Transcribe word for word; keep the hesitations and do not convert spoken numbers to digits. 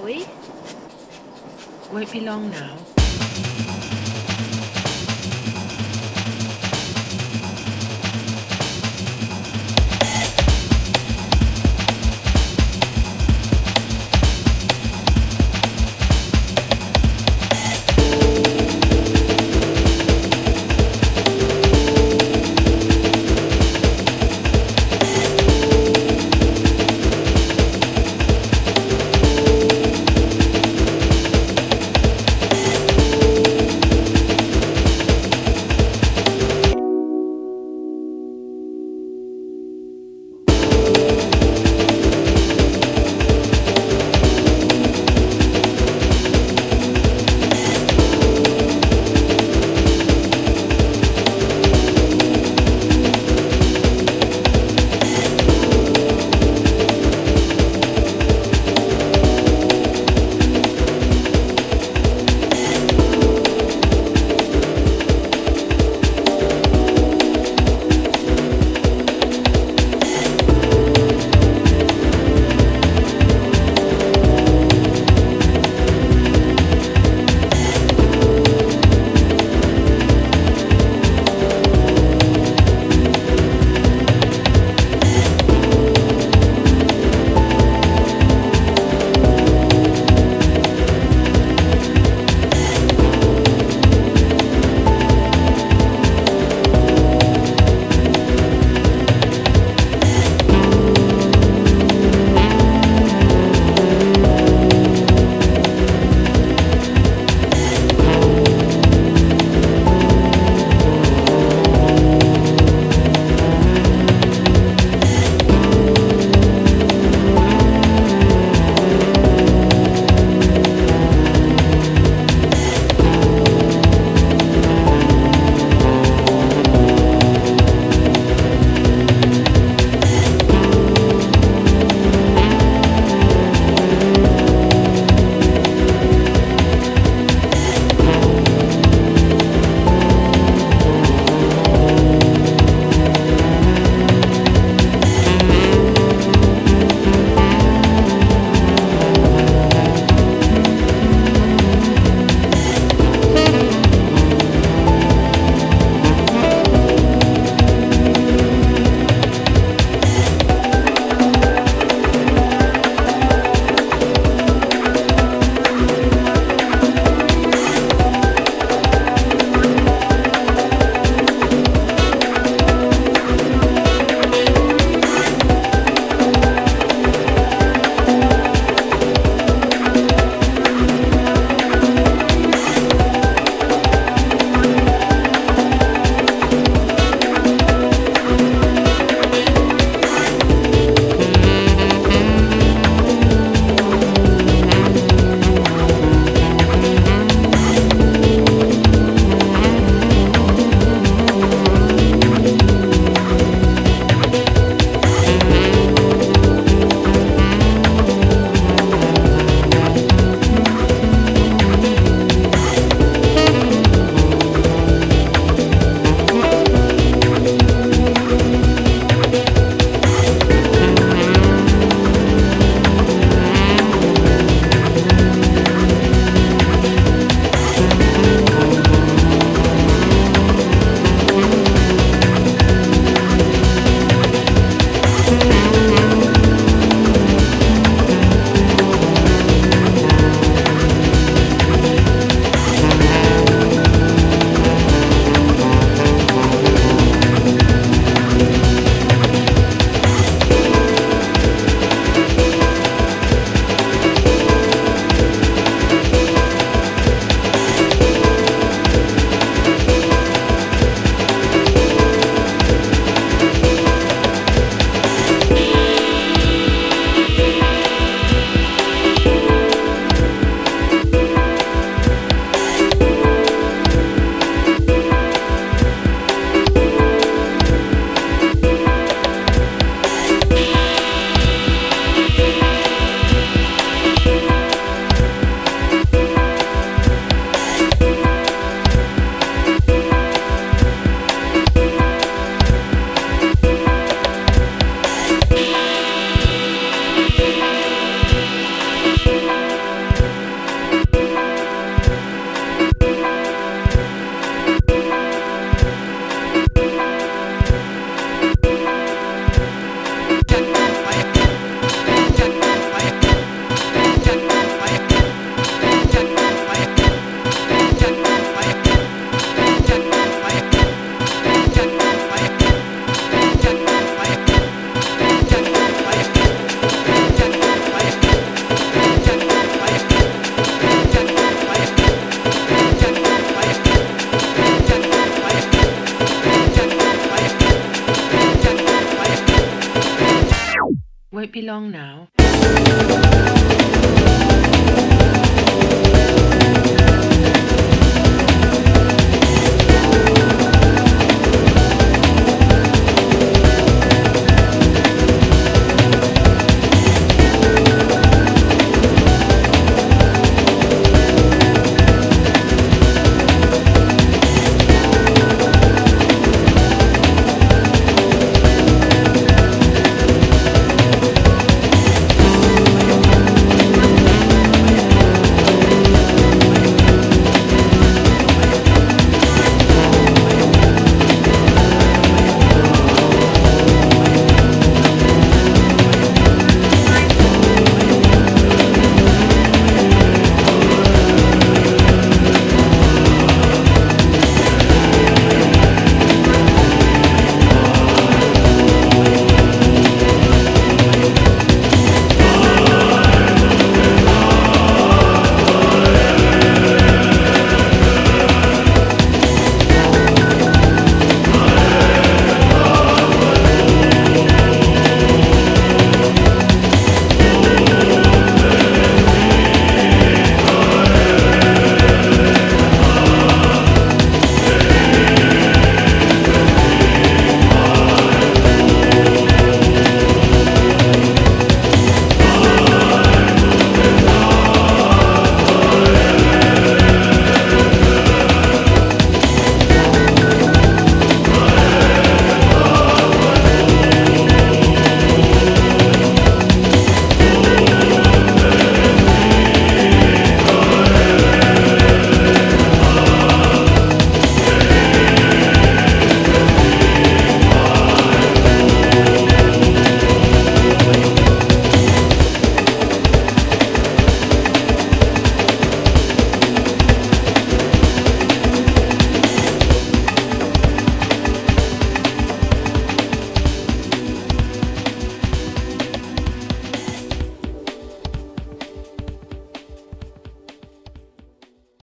Chloe. Won't be long now. won't be long now.